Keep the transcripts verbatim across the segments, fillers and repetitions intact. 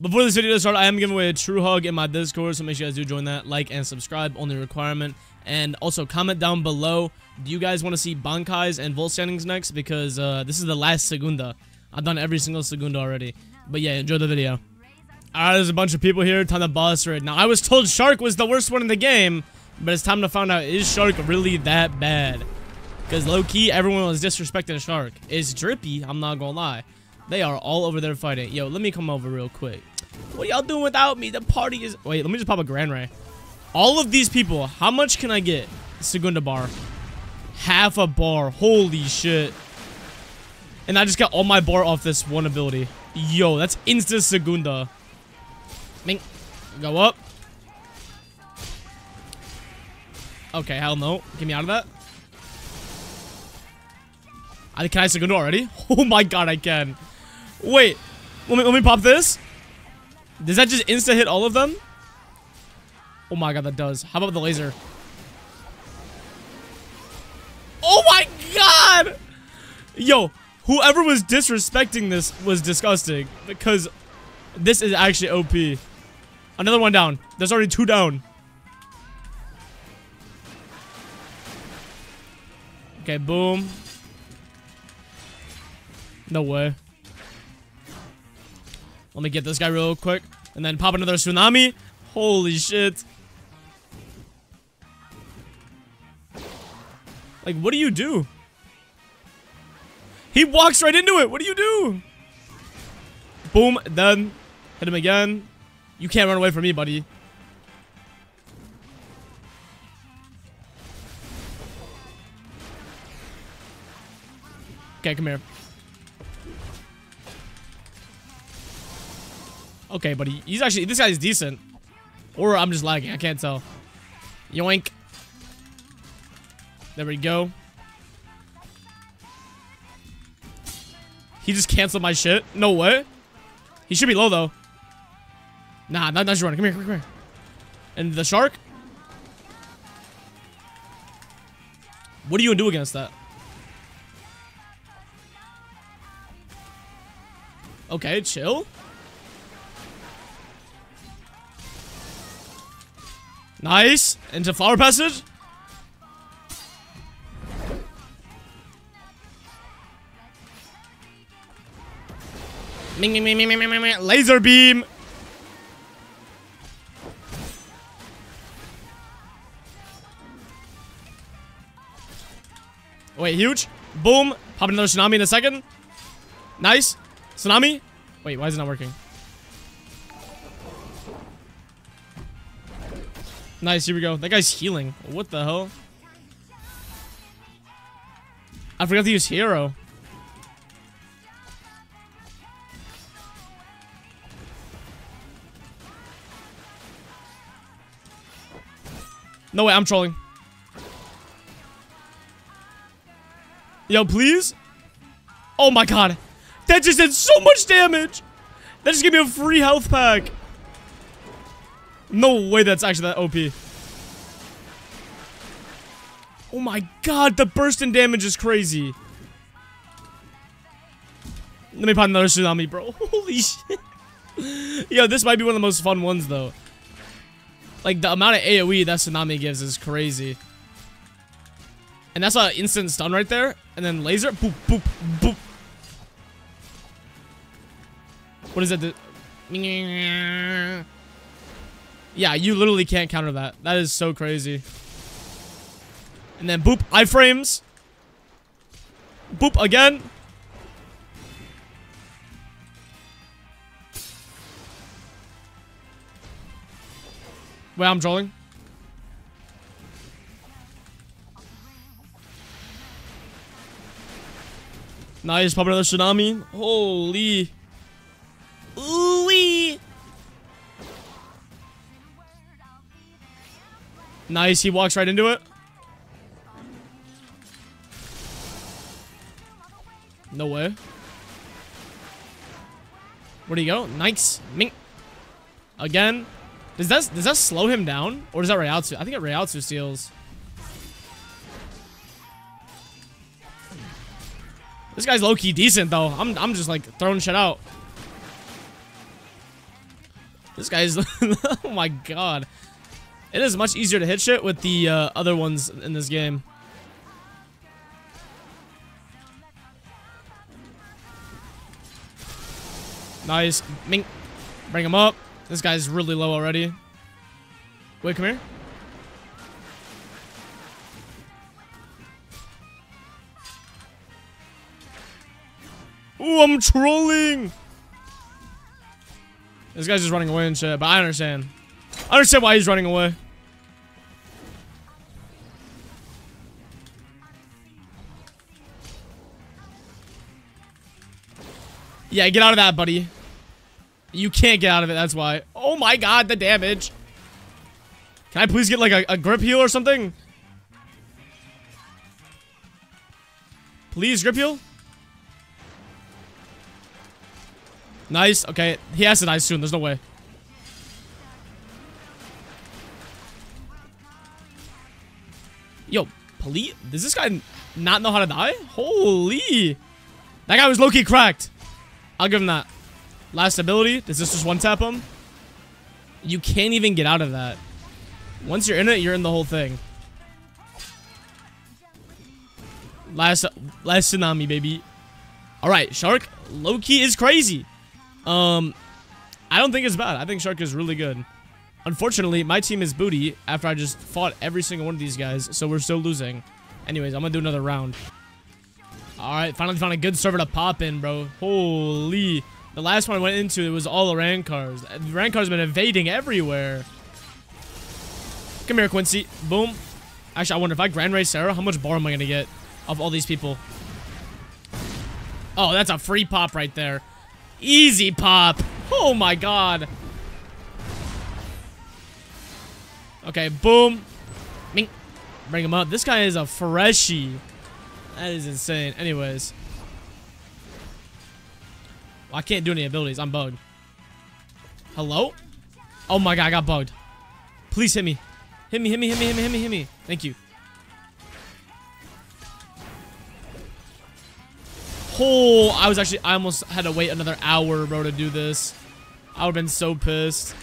Before this video starts, I am giving away a true hug in my Discord, so make sure you guys do join that. Like and subscribe, only requirement. And also comment down below, do you guys want to see Bankais and Volt standings next? Because uh, this is the last Segunda. I've done every single Segunda already. But yeah, enjoy the video. Alright, there's a bunch of people here. Time to boss right now. I was told Shark was the worst one in the game, but it's time to find out, is Shark really that bad? Because low-key, everyone was disrespecting Shark. It's drippy, I'm not gonna lie. They are all over there fighting. Yo, let me come over real quick. What y'all doing without me? The party is... Wait, let me just pop a Gran Rey. All of these people, how much can I get? Segunda bar. Half a bar. Holy shit. And I just got all my bar off this one ability. Yo, that's insta Segunda. Mink. Go up. Okay, hell no. Get me out of that. I, can I Segunda already? Oh my god, I can. Wait. Let me, let me pop this. Does that just insta hit all of them? Oh my god, that does. How about the laser? Oh my god! Yo, whoever was disrespecting this was disgusting. Because this is actually O P. Another one down. There's already two down. Okay, boom. No way. Let me get this guy real quick. And then pop another tsunami. Holy shit. Like, what do you do? He walks right into it. What do you do? Boom. Done. Hit him again. You can't run away from me, buddy. Okay, come here. Okay, buddy. He's actually... This guy is decent. Or I'm just lagging. I can't tell. Yoink. There we go. He just canceled my shit. No way. He should be low, though. Nah, not just running. Come here, come here, come here. And the shark? What do you do against that? Okay, chill. Nice. Into flower passage. Laser beam. Wait, huge. Boom. Pop another tsunami in a second. Nice. Tsunami. Wait, why is it not working? Nice, here we go. That guy's healing. What the hell? I forgot to use hero. No way, I'm trolling. Yo, please? Oh my god. That just did so much damage. That just gave me a free health pack. No way that's actually that O P. Oh my god, the burst in damage is crazy. Let me pop another tsunami, bro. Holy shit. Yo, this might be one of the most fun ones, though. Like, the amount of AoE that tsunami gives is crazy. And that's an instant stun right there. And then laser. Boop, boop, boop. What is that? Yeah, you literally can't counter that. That is so crazy. And then boop, iframes. Boop again. Wait, I'm trolling. Nice, pop another tsunami. Holy. Ooh-wee. Nice, he walks right into it. No way. Where'd he go? Nice. Mink. Again. Does that, does that slow him down? Or is that Ryatsu? I think it Ryatsu steals. This guy's low-key decent, though. I'm, I'm just, like, throwing shit out. This guy's... oh my god. It is much easier to hit shit with the uh, other ones in this game. Nice. Mink. Bring him up. This guy's really low already. Wait, come here. Ooh, I'm trolling. This guy's just running away and shit, but I understand. I understand why he's running away. Yeah, get out of that, buddy. You can't get out of it, that's why. Oh my god, the damage. Can I please get like a, a grip heal or something? Please, grip heal? Nice. Okay, he has to die soon. There's no way. Yo, please. Does this guy not know how to die? Holy. That guy was low-key cracked. I'll give him that. Last ability. Does this just one-tap him? You can't even get out of that. Once you're in it, you're in the whole thing. Last, last tsunami, baby. All right, Shark. Low-key is crazy. Um, I don't think it's bad. I think Shark is really good. Unfortunately, my team is booty after I just fought every single one of these guys, so we're still losing. Anyways, I'm gonna do another round. Alright, finally found a good server to pop in, bro. Holy. The last one I went into, it was all Arrancars. Arrancars been invading everywhere. Come here, Quincy. Boom. Actually, I wonder if I Gran Rey Sarah, how much bar am I gonna get off all these people? Oh, that's a free pop right there. Easy pop. Oh my god. Okay, boom. Mink. Bring him up. This guy is a freshie. That is insane. Anyways. Well, I can't do any abilities. I'm bugged. Hello? Oh my god, I got bugged. Please hit me. Hit me, hit me, hit me, hit me, hit me, hit me. Thank you. Oh, I was actually, I almost had to wait another hour, bro, to do this. I would have been so pissed.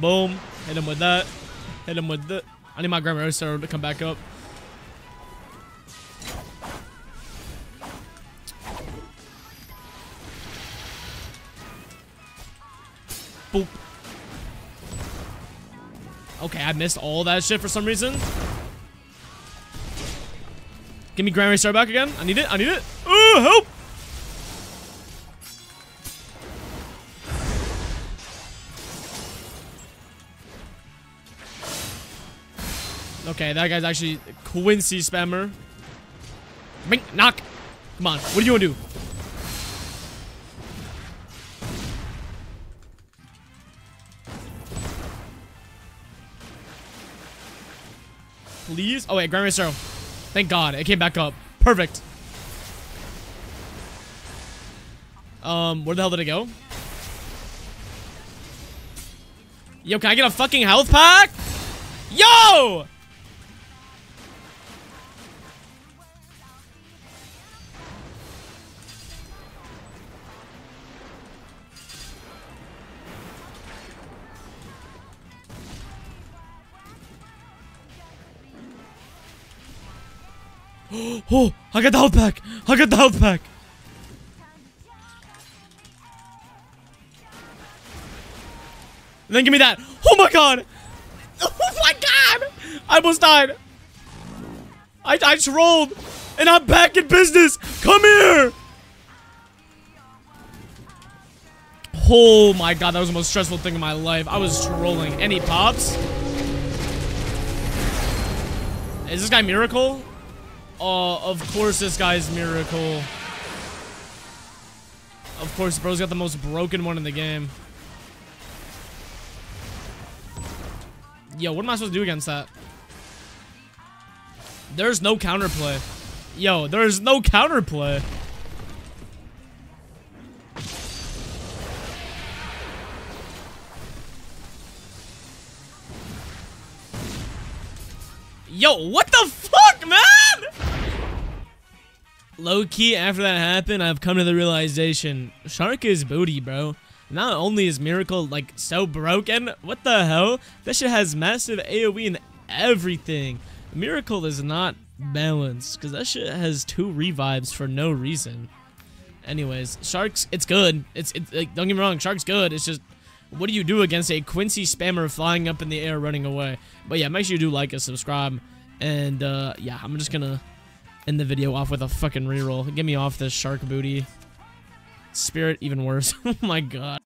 Boom. Hit him with that. Hit him with that. I need my Grammarly Star to come back up. Boop. Okay, I missed all that shit for some reason. Give me Gran Rey Star back again. I need it. I need it. Ooh, help! Okay, that guy's actually Quincy spammer. Bing, knock. Come on. What do you want to do? Please. Oh wait, Gran Rey Star. Thank God, it came back up. Perfect. Um, where the hell did it go? Yo, can I get a fucking health pack? Yo! Oh, I got the health pack. I got the health pack. And then give me that. Oh my god. Oh my god. I almost died. I, I trolled. And I'm back in business. Come here. Oh my god. That was the most stressful thing in my life. I was trolling. Any pops? Is this guy Miracle? Oh, of course this guy's Miracle. Of course, bro's got the most broken one in the game. Yo, what am I supposed to do against that? There's no counterplay. Yo, there's no counterplay. Yo, what the fuck, man? Low-key, after that happened, I've come to the realization, Shark is booty, bro. Not only is Miracle, like, so broken, what the hell? That shit has massive AoE and everything. Miracle is not balanced, because that shit has two revives for no reason. Anyways, Shark's, it's good. It's, it's like, don't get me wrong, Shark's good. It's just, what do you do against a Quincy spammer flying up in the air running away? But yeah, make sure you do like and subscribe. And, uh, yeah, I'm just gonna end the video off with a fucking reroll. Get me off this shark booty. Spirit even worse. Oh my god.